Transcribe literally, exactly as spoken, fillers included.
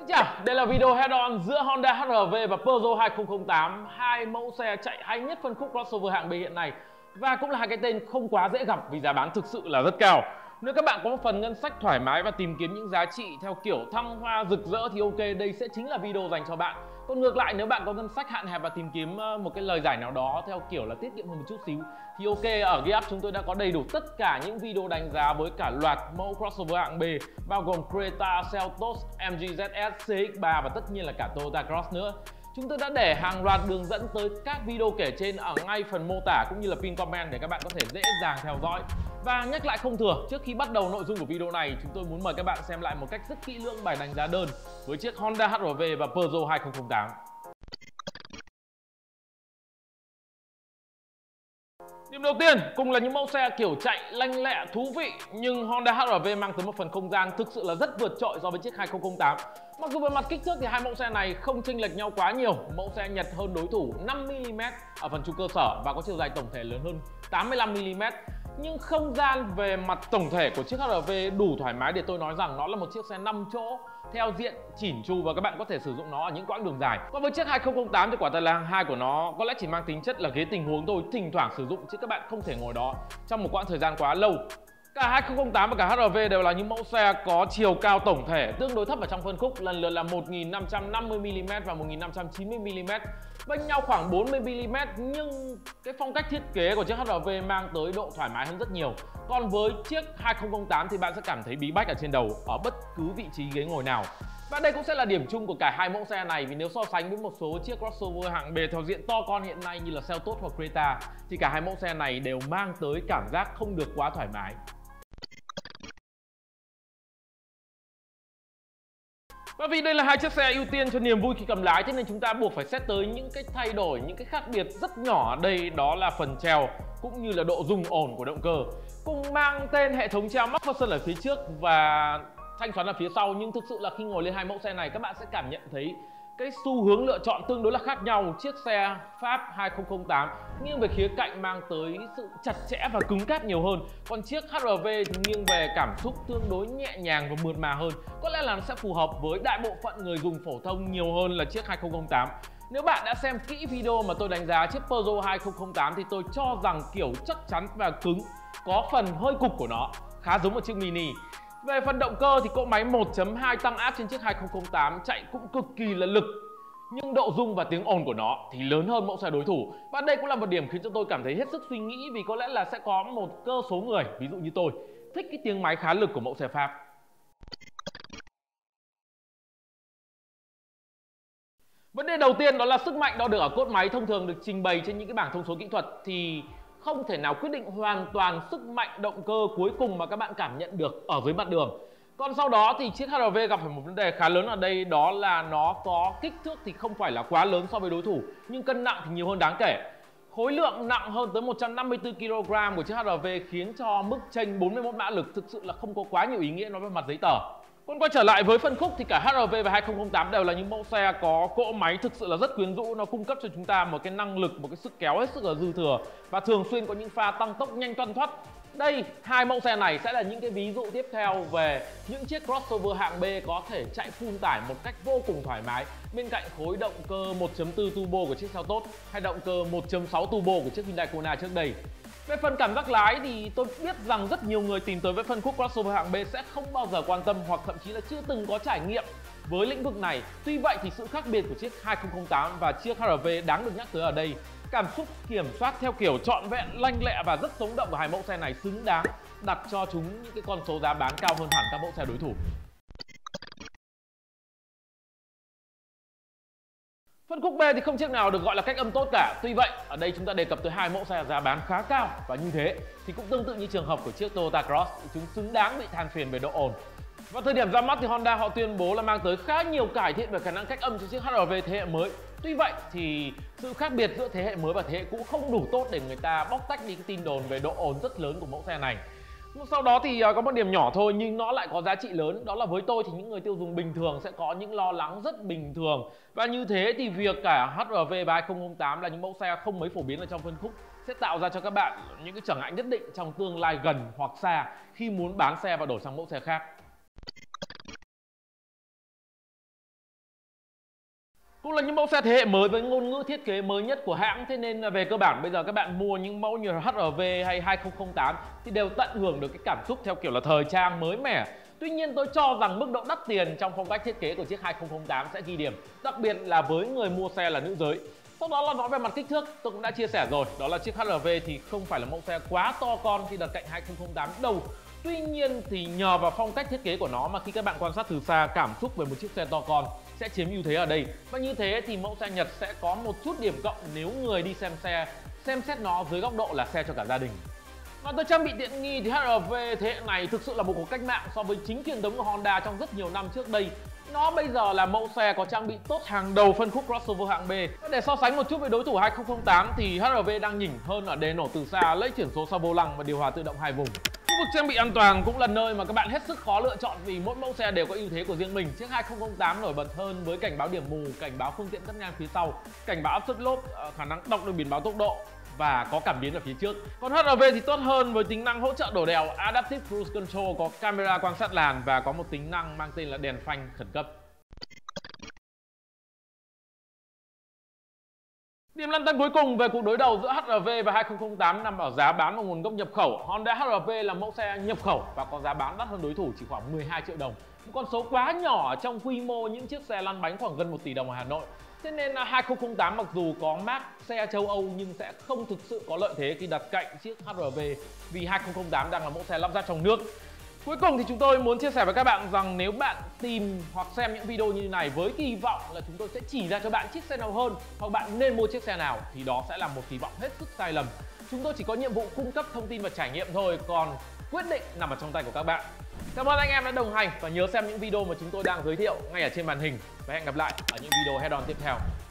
Xin chào, đây là video head-on giữa Honda hát rờ vê và Peugeot hai không không tám, hai mẫu xe chạy hay nhất phân khúc crossover hạng B hiện nay và cũng là hai cái tên không quá dễ gặp vì giá bán thực sự là rất cao. Nếu các bạn có một phần ngân sách thoải mái và tìm kiếm những giá trị theo kiểu thăng hoa rực rỡ thì ok, đây sẽ chính là video dành cho bạn. Còn ngược lại, nếu bạn có ngân sách hạn hẹp và tìm kiếm một cái lời giải nào đó theo kiểu là tiết kiệm hơn một chút xíu thì ok, ở GearUp chúng tôi đã có đầy đủ tất cả những video đánh giá với cả loạt mẫu crossover hạng B bao gồm Creta, Seltos, em giê zét ét, xê ích ba và tất nhiên là cả Toyota Cross nữa. Chúng tôi đã để hàng loạt đường dẫn tới các video kể trên ở ngay phần mô tả cũng như là pin comment để các bạn có thể dễ dàng theo dõi. Và nhắc lại không thừa, trước khi bắt đầu nội dung của video này, chúng tôi muốn mời các bạn xem lại một cách rất kỹ lưỡng bài đánh giá đơn với chiếc Honda hát rờ vê và Peugeot hai không không tám. Điểm đầu tiên, cùng là những mẫu xe kiểu chạy lanh lẹ, thú vị, nhưng Honda hát rờ vê mang tới một phần không gian thực sự là rất vượt trội so với chiếc hai không không tám. Mặc dù về mặt kích thước thì hai mẫu xe này không chênh lệch nhau quá nhiều, mẫu xe Nhật hơn đối thủ năm mi li mét ở phần trục cơ sở và có chiều dài tổng thể lớn hơn tám mươi lăm mi li mét. Nhưng không gian về mặt tổng thể của chiếc hát rờ vê đủ thoải mái để tôi nói rằng nó là một chiếc xe năm chỗ theo diện chỉn chu và các bạn có thể sử dụng nó ở những quãng đường dài. Còn với chiếc hai không không tám thì quả thật là hàng hai của nó có lẽ chỉ mang tính chất là ghế tình huống thôi, thỉnh thoảng sử dụng chứ các bạn không thể ngồi đó trong một quãng thời gian quá lâu. Cả hai không không tám và cả hát rờ vê đều là những mẫu xe có chiều cao tổng thể tương đối thấp ở trong phân khúc, lần lượt là một nghìn năm trăm năm mươi mi li mét và một nghìn năm trăm chín mươi mi li mét, cách nhau khoảng bốn mươi mi li mét, nhưng cái phong cách thiết kế của chiếc hát rờ vê mang tới độ thoải mái hơn rất nhiều. Còn với chiếc hai không không tám thì bạn sẽ cảm thấy bí bách ở trên đầu ở bất cứ vị trí ghế ngồi nào. Và đây cũng sẽ là điểm chung của cả hai mẫu xe này, vì nếu so sánh với một số chiếc crossover hạng B theo diện to con hiện nay như là Seltos hoặc Creta thì cả hai mẫu xe này đều mang tới cảm giác không được quá thoải mái. Và vì đây là hai chiếc xe ưu tiên cho niềm vui khi cầm lái, thế nên chúng ta buộc phải xét tới những cái thay đổi, những cái khác biệt rất nhỏ ở đây, đó là phần treo cũng như là độ rung ổn của động cơ. Cùng mang tên hệ thống treo McPherson ở phía trước và thanh xoắn ở phía sau, nhưng thực sự là khi ngồi lên hai mẫu xe này các bạn sẽ cảm nhận thấy cái xu hướng lựa chọn tương đối là khác nhau. Chiếc xe Pháp hai không không tám nghiêng về khía cạnh mang tới sự chặt chẽ và cứng cáp nhiều hơn, còn chiếc hát rờ vê thì nghiêng về cảm xúc tương đối nhẹ nhàng và mượt mà hơn. Có lẽ là nó sẽ phù hợp với đại bộ phận người dùng phổ thông nhiều hơn là chiếc hai không không tám. Nếu bạn đã xem kỹ video mà tôi đánh giá chiếc Peugeot hai không không tám thì tôi cho rằng kiểu chắc chắn và cứng có phần hơi cục của nó khá giống một chiếc Mini. Về phần động cơ thì cỗ máy một chấm hai tăng áp trên chiếc hai không không tám chạy cũng cực kỳ là lực, nhưng độ rung và tiếng ồn của nó thì lớn hơn mẫu xe đối thủ. Và đây cũng là một điểm khiến cho tôi cảm thấy hết sức suy nghĩ, vì có lẽ là sẽ có một cơ số người, ví dụ như tôi, thích cái tiếng máy khá lực của mẫu xe Pháp. Vấn đề đầu tiên đó là sức mạnh đo được ở cốt máy thông thường được trình bày trên những cái bảng thông số kỹ thuật thì không thể nào quyết định hoàn toàn sức mạnh động cơ cuối cùng mà các bạn cảm nhận được ở dưới mặt đường. Còn sau đó thì chiếc hát rờ vê gặp phải một vấn đề khá lớn ở đây, đó là nó có kích thước thì không phải là quá lớn so với đối thủ, nhưng cân nặng thì nhiều hơn đáng kể. Khối lượng nặng hơn tới một trăm năm mươi tư ki lô gam của chiếc hát rờ vê khiến cho mức chênh bốn mươi mốt mã lực thực sự là không có quá nhiều ý nghĩa nói về mặt giấy tờ. Còn quay trở lại với phân khúc thì cả hát rờ vê và hai không không tám đều là những mẫu xe có cỗ máy thực sự là rất quyến rũ. Nó cung cấp cho chúng ta một cái năng lực, một cái sức kéo hết sức là dư thừa và thường xuyên có những pha tăng tốc nhanh toăn thoắt. Đây, hai mẫu xe này sẽ là những cái ví dụ tiếp theo về những chiếc crossover hạng B có thể chạy full tải một cách vô cùng thoải mái bên cạnh khối động cơ một chấm bốn turbo của chiếc Seltos hay động cơ một chấm sáu turbo của chiếc Hyundai Kona trước đây. Về phần cảm giác lái thì tôi biết rằng rất nhiều người tìm tới với phân khúc crossover hạng B sẽ không bao giờ quan tâm hoặc thậm chí là chưa từng có trải nghiệm với lĩnh vực này. Tuy vậy thì sự khác biệt của chiếc hai không không tám và chiếc hát rờ vê đáng được nhắc tới ở đây. Cảm xúc kiểm soát theo kiểu trọn vẹn, lanh lẹ và rất sống động của hai mẫu xe này xứng đáng đặt cho chúng những cái con số giá bán cao hơn hẳn các mẫu xe đối thủ. Phân khúc B thì không chiếc nào được gọi là cách âm tốt cả. Tuy vậy, ở đây chúng ta đề cập tới hai mẫu xe giá bán khá cao và như thế thì cũng tương tự như trường hợp của chiếc Toyota Cross, chúng xứng đáng bị than phiền về độ ồn. Vào thời điểm ra mắt thì Honda họ tuyên bố là mang tới khá nhiều cải thiện về khả năng cách âm cho chiếc hát rờ vê thế hệ mới. Tuy vậy thì sự khác biệt giữa thế hệ mới và thế hệ cũ không đủ tốt để người ta bóc tách đi cái tin đồn về độ ồn rất lớn của mẫu xe này. Sau đó thì có một điểm nhỏ thôi nhưng nó lại có giá trị lớn, đó là với tôi thì những người tiêu dùng bình thường sẽ có những lo lắng rất bình thường. Và như thế thì việc cả hát rờ vê và hai không không tám là những mẫu xe không mấy phổ biến ở trong phân khúc sẽ tạo ra cho các bạn những cái trở ngại nhất định trong tương lai gần hoặc xa khi muốn bán xe và đổi sang mẫu xe khác. cũng là những mẫu xe thế hệ mới với ngôn ngữ thiết kế mới nhất của hãng. Thế nên về cơ bản bây giờ các bạn mua những mẫu như hát rờ vê hay hai không không tám thì đều tận hưởng được cái cảm xúc theo kiểu là thời trang mới mẻ. Tuy nhiên tôi cho rằng mức độ đắt tiền trong phong cách thiết kế của chiếc hai không không tám sẽ ghi điểm, đặc biệt là với người mua xe là nữ giới. Sau đó là nói về mặt kích thước, tôi cũng đã chia sẻ rồi, đó là chiếc hát rờ vê thì không phải là mẫu xe quá to con khi đặt cạnh hai không không tám đâu. Tuy nhiên thì nhờ vào phong cách thiết kế của nó mà khi các bạn quan sát từ xa, cảm xúc về một chiếc xe to con sẽ chiếm ưu thế ở đây. Và như thế thì mẫu xe Nhật sẽ có một chút điểm cộng nếu người đi xem xe xem xét nó dưới góc độ là xe cho cả gia đình. Và tôi trang bị tiện nghi thì hát rờ vê thế hệ này thực sự là một cuộc cách mạng so với chính truyền thống của Honda trong rất nhiều năm trước đây. Nó bây giờ là mẫu xe có trang bị tốt hàng đầu phân khúc crossover hạng B. Để so sánh một chút với đối thủ hai không không tám thì hát rờ vê đang nhỉnh hơn ở đề nổ từ xa, lấy chuyển số sau vô lăng và điều hòa tự động hai vùng. Khu vực trang bị an toàn cũng là nơi mà các bạn hết sức khó lựa chọn vì mỗi mẫu xe đều có ưu thế của riêng mình. Chiếc hai không không tám nổi bật hơn với cảnh báo điểm mù, cảnh báo phương tiện cắt ngang phía sau, cảnh báo áp suất lốp, khả năng đọc được biển báo tốc độ và có cảm biến ở phía trước. Còn hát rờ vê thì tốt hơn với tính năng hỗ trợ đổ đèo, Adaptive Cruise Control, có camera quan sát làn và có một tính năng mang tên là đèn phanh khẩn cấp. Điểm lăn tăn cuối cùng về cuộc đối đầu giữa hát rờ vê và hai không không tám nằm ở giá bán và nguồn gốc nhập khẩu. Honda hát rờ vê là mẫu xe nhập khẩu và có giá bán đắt hơn đối thủ chỉ khoảng mười hai triệu đồng. Một con số quá nhỏ trong quy mô những chiếc xe lăn bánh khoảng gần một tỷ đồng ở Hà Nội. Thế nên là hai không không tám mặc dù có mác xe châu Âu nhưng sẽ không thực sự có lợi thế khi đặt cạnh chiếc hát rờ vê vì hai không không tám đang là mẫu xe lắp ráp trong nước. Cuối cùng thì chúng tôi muốn chia sẻ với các bạn rằng nếu bạn tìm hoặc xem những video như thế này với kỳ vọng là chúng tôi sẽ chỉ ra cho bạn chiếc xe nào hơn hoặc bạn nên mua chiếc xe nào thì đó sẽ là một kỳ vọng hết sức sai lầm. Chúng tôi chỉ có nhiệm vụ cung cấp thông tin và trải nghiệm thôi, còn quyết định nằm ở trong tay của các bạn. Cảm ơn anh em đã đồng hành và nhớ xem những video mà chúng tôi đang giới thiệu ngay ở trên màn hình. Và hẹn gặp lại ở những video head on tiếp theo.